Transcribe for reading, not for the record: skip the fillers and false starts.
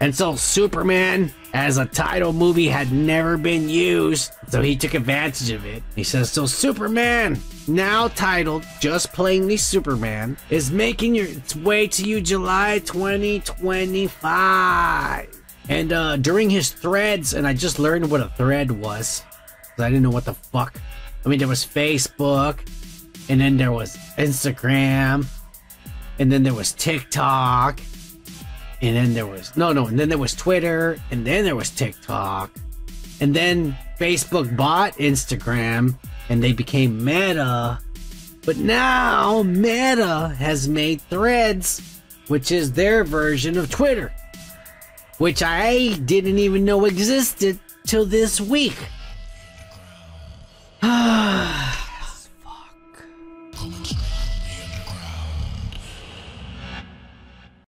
until Superman as a title movie had never been used, so he took advantage of it. He says, so Superman, now titled just plainly Superman, is making its way to you July 2025. And during his threads, and I just learned what a thread was, because I didn't know what the fuck. I mean, there was Facebook, and then there was Instagram, and then there was TikTok, and then there was and then there was Twitter, and then there was TikTok, and then Facebook bought Instagram and they became Meta. But now Meta has made Threads, which is their version of Twitter, which I didn't even know existed till this week.